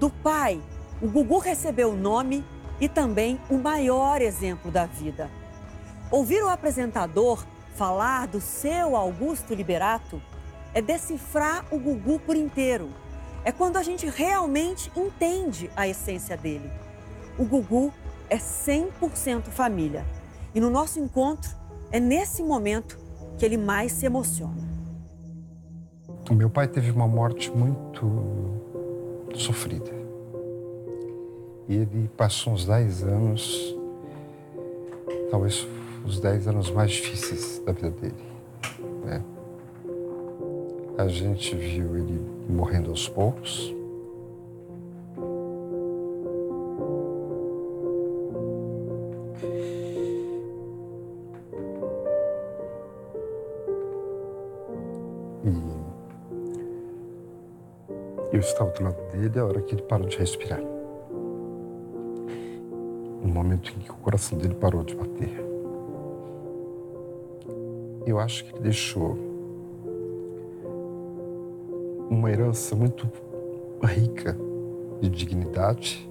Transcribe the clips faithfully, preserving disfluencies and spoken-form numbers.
Do pai, o Gugu recebeu o nome e também o maior exemplo da vida. Ouvir o apresentador falar do seu Augusto Liberato é decifrar o Gugu por inteiro. É quando a gente realmente entende a essência dele. O Gugu é cem por cento família. E no nosso encontro, é nesse momento que ele mais se emociona. O meu pai teve uma morte muito sofrida. Ele passou uns dez anos, talvez os dez anos mais difíceis da vida dele, né? A gente viu ele morrendo aos poucos. E eu estava do lado dele a hora que ele parou de respirar. No momento em que o coração dele parou de bater. Eu acho que ele deixou uma herança muito rica de dignidade,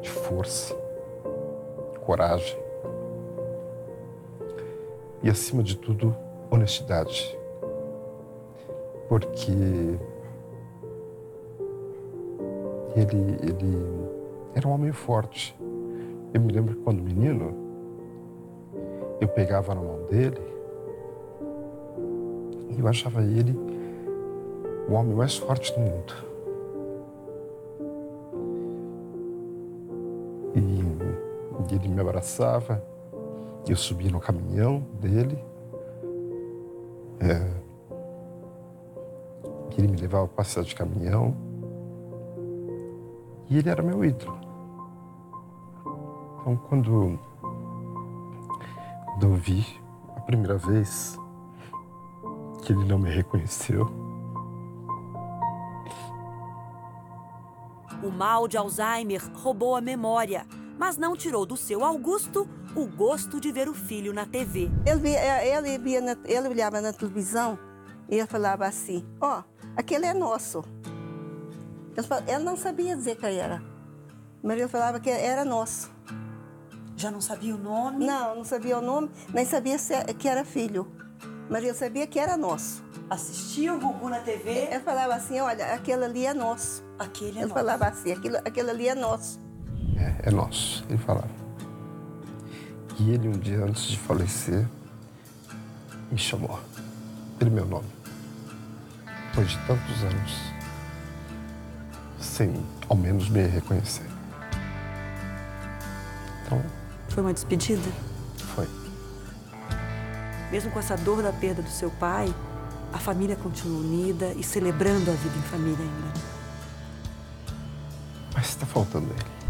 de força, de coragem e, acima de tudo, honestidade. Porque ele, ele era um homem forte. Eu me lembro que, quando menino, eu pegava na mão dele e eu achava ele o homem mais forte do mundo. E ele me abraçava, eu subia no caminhão dele, é, ele me levava a passear de caminhão, e ele era meu ídolo. Então, quando, quando eu vi a primeira vez que ele não me reconheceu. O mal de Alzheimer roubou a memória, mas não tirou do seu Augusto o gosto de ver o filho na tê vê. Ele, via, ele, via na, ele olhava na televisão e ele falava assim, ó, oh, aquele é nosso. Ele, falava, ele não sabia dizer que era, mas ele falava que era nosso. Já não sabia o nome? Não, não sabia o nome, nem sabia se, que era filho, mas ele sabia que era nosso. Assistia o Gugu na tê vê? Ele falava assim, olha, aquele ali é nosso. Aquele é ele nosso. Ele falava assim, aquilo, aquele ali é nosso. É, é nosso, ele falava. E ele, um dia antes de falecer, me chamou pelo meu nome. Depois de tantos anos, sem ao menos me reconhecer. Então... Foi uma despedida? Foi. Mesmo com essa dor da perda do seu pai, a família continua unida e celebrando a vida em família ainda. Mas está faltando ele.